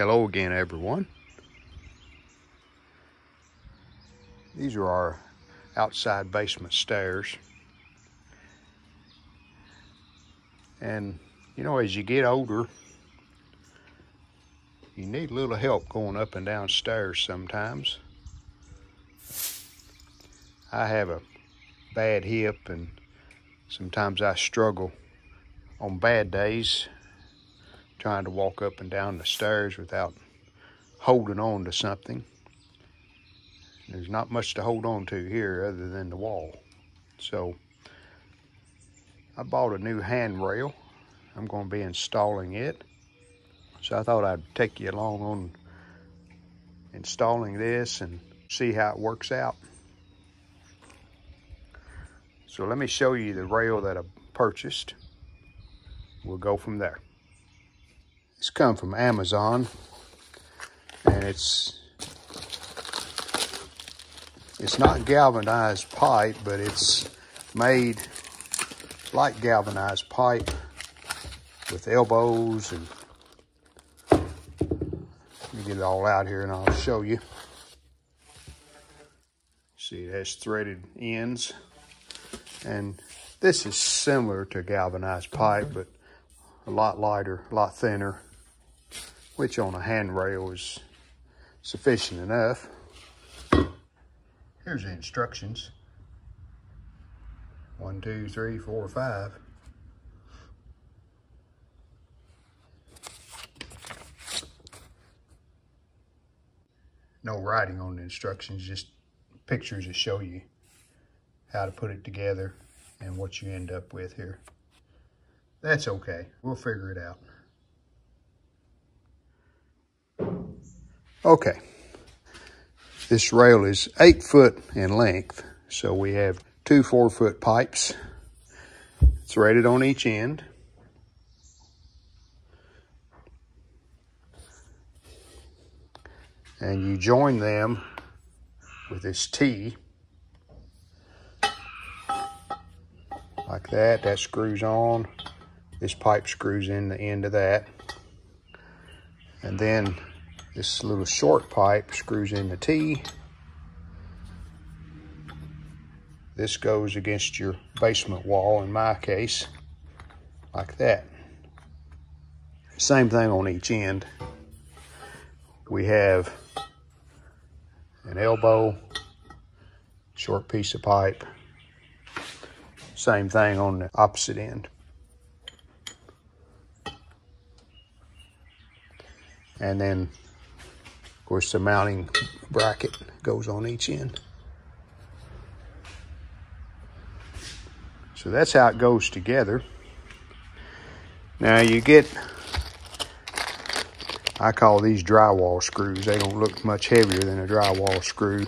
Hello again, everyone. These are our outside basement stairs. And, you know, as you get older, you need a little help going up and down stairs sometimes. I have a bad hip, and sometimes I struggle on bad days trying to walk up and down the stairs without holding on to something. There's not much to hold on to here other than the wall. So I bought a new handrail. I'm going to be installing it. So I thought I'd take you along on installing this and see how it works out. So let me show you the rail that I purchased. We'll go from there. It's come from Amazon, and it's not galvanized pipe, but it's made like galvanized pipe with elbows, and let me get it all out here and I'll show you. See, it has threaded ends, and this is similar to galvanized pipe, but a lot lighter, a lot thinner, which on a handrail is sufficient enough. Here's the instructions. 1, 2, 3, 4, 5. No writing on the instructions, just pictures that show you how to put it together and what you end up with here. That's okay, we'll figure it out. Okay, this rail is 8 foot in length, so we have two 4-foot pipes threaded on each end. And you join them with this T. Like that screws on. This pipe screws in the end of that. And then this little short pipe screws in the T. This goes against your basement wall, in my case, like that. Same thing on each end. We have an elbow, short piece of pipe. Same thing on the opposite end. And then, of course, the mounting bracket goes on each end. So that's how it goes together. Now you get, I call these drywall screws. They don't look much heavier than a drywall screw.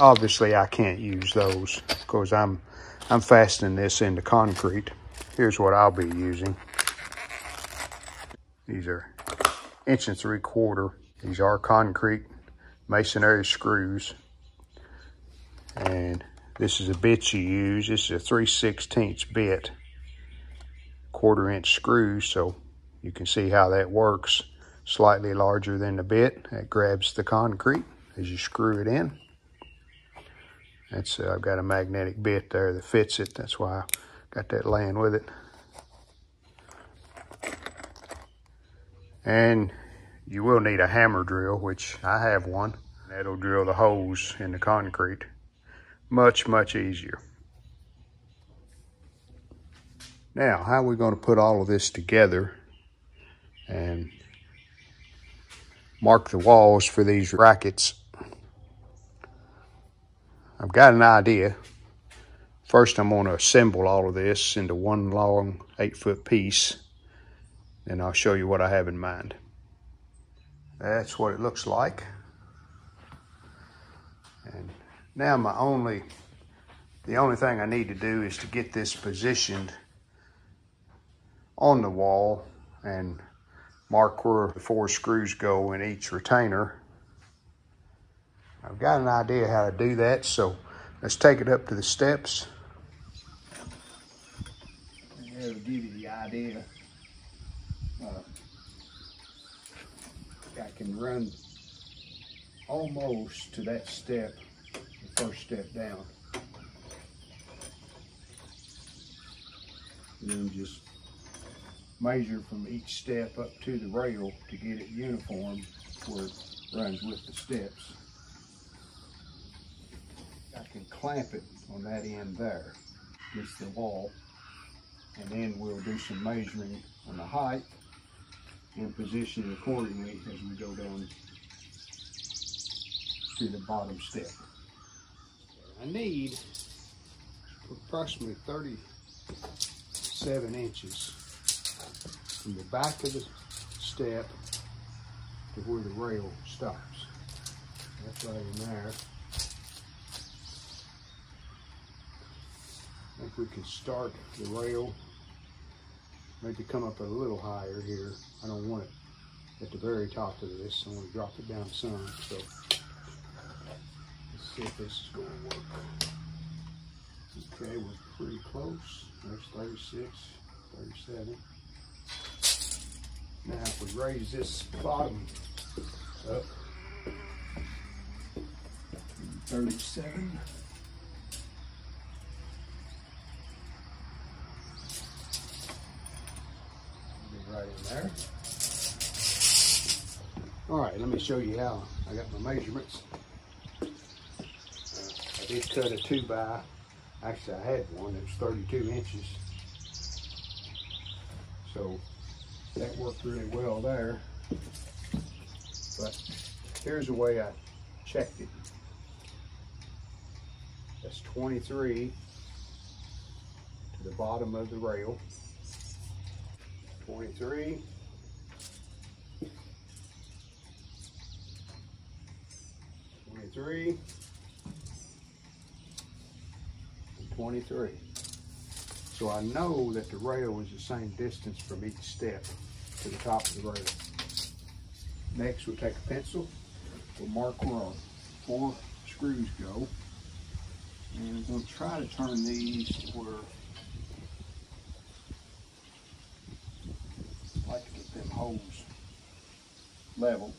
Obviously, I can't use those because I'm fastening this into concrete. Here's what I'll be using. These are 1 3/4 inch. These are concrete masonry screws. And this is a bit you use. This is a 3/16 bit, 1/4 inch screw. So you can see how that works. Slightly larger than the bit. That grabs the concrete as you screw it in. That's, I've got a magnetic bit there that fits it. That's why I got that laying with it. And you will need a hammer drill, which I have one. That'll drill the holes in the concrete. Much, much easier. Now, how are we going to put all of this together and mark the walls for these brackets? I've got an idea. First, I'm going to assemble all of this into one long 8-foot piece, and I'll show you what I have in mind. That's what it looks like. And now the only thing I need to do is to get this positioned on the wall and mark where the 4 screws go in each retainer. I've got an idea how to do that, so let's take it up to the steps. That'll give you the idea. I can run almost to that step, the first step down. And then just measure from each step up to the rail to get it uniform where it runs with the steps. I can clamp it on that end there, against the wall, and then we'll do some measuring on the height and position accordingly as we go down to the bottom step. I need approximately 37 inches from the back of the step to where the rail stops. That's right in there. I think we can start the rail, maybe come up a little higher here. I don't want it at the very top of this. I want to drop it down some, so let's see if this is going to work. Okay, we're pretty close. There's 36, 37. Now if we raise this bottom up, 37. Right in there. All right, let me show you how I got my measurements. I did cut a 2 by, actually I had one that was 32 inches. So that worked really well there. But here's the way I checked it. That's 23 to the bottom of the rail. 43, 23, and 23. So I know that the rail is the same distance from each step to the top of the rail. Next, we'll take a pencil. We'll mark where our 4 screws go. And we'll try to turn these to where holes level.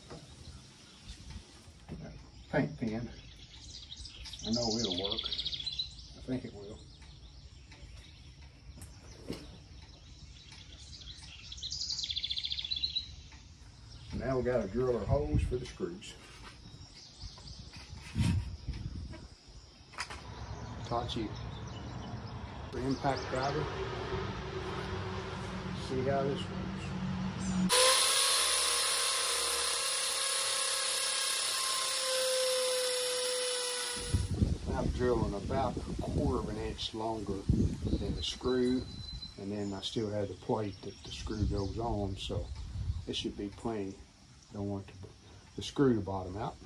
Paint pen, I know it'll work. I think it will. Now we got to drill our holes for the screws. Hitachi impact driver. See how this works. I'm drilling about a 1/4 inch longer than the screw, and then I still have the plate that the screw goes on, so it should be plenty. Don't want the screw to bottom out.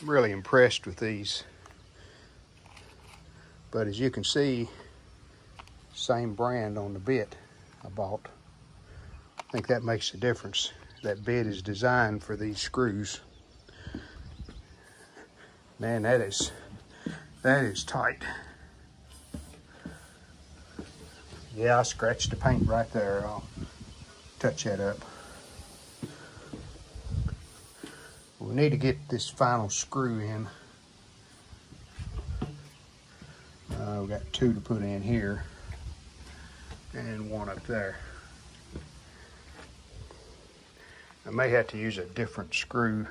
I'm really impressed with these, but as you can see, same brand on the bit I bought. I think that makes a difference. That bit is designed for these screws. Man, that is tight. Yeah, I scratched the paint right there. I'll touch that up. We need to get this final screw in. We got 2 to put in here and 1 up there. I may have to use a different screw.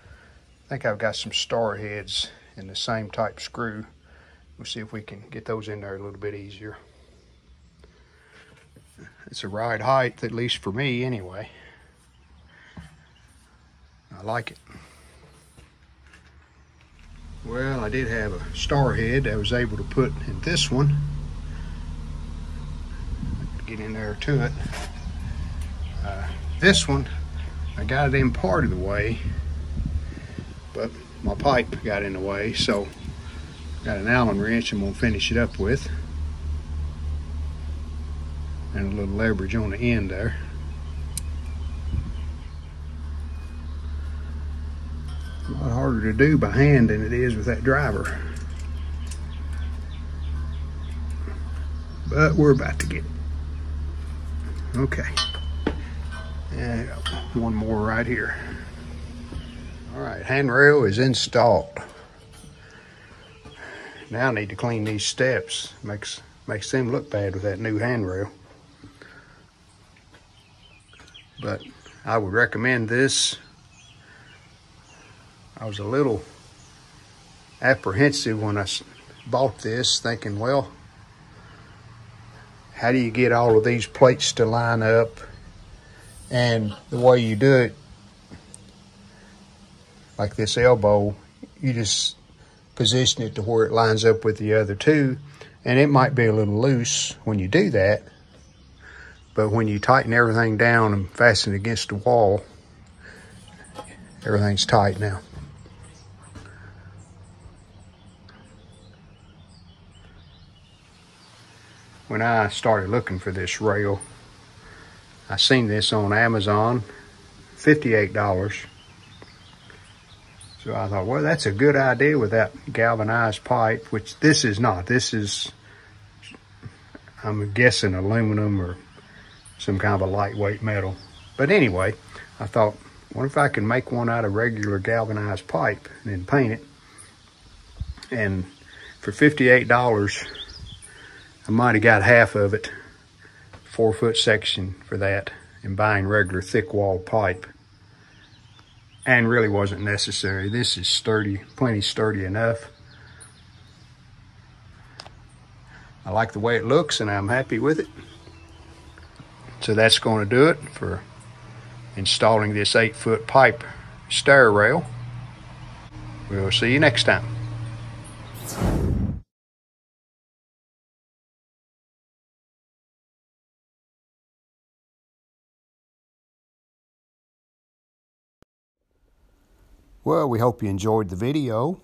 I think I've got some star heads in the same type screw. We'll see if we can get those in there a little bit easier. It's the right height, at least for me anyway. I like it. Well, I did have a star head I was able to put in this one. I could get in there to it. This one, I got it in part of the way, but my pipe got in the way, so I got an Allen wrench I'm going to finish it up with. And a little leverage on the end there. A lot harder to do by hand than it is with that driver. but we're about to get it. Okay. And one more right here. All right, handrail is installed. Now I need to clean these steps. Makes them look bad with that new handrail. But I would recommend this. I was a little apprehensive when I bought this, thinking, well, how do you get all of these plates to line up? And the way you do it, like this elbow, you just position it to where it lines up with the other two. And it might be a little loose when you do that, but when you tighten everything down and fasten it against the wall, everything's tight now. When I started looking for this rail, I seen this on Amazon, $58. So I thought, well, that's a good idea with that galvanized pipe, which this is not. This is, I'm guessing, aluminum or some kind of a lightweight metal. But anyway, I thought, what if I can make one out of regular galvanized pipe and then paint it? And for $58, I might have got half of it, 4-foot section for that, and buying regular thick wall pipe. And really wasn't necessary. This is sturdy, plenty sturdy enough. I like the way it looks and I'm happy with it. So that's going to do it for installing this 8-foot pipe stair rail. We'll see you next time. Well, we hope you enjoyed the video,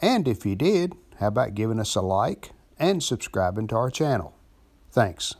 and if you did, how about giving us a like and subscribing to our channel? Thanks.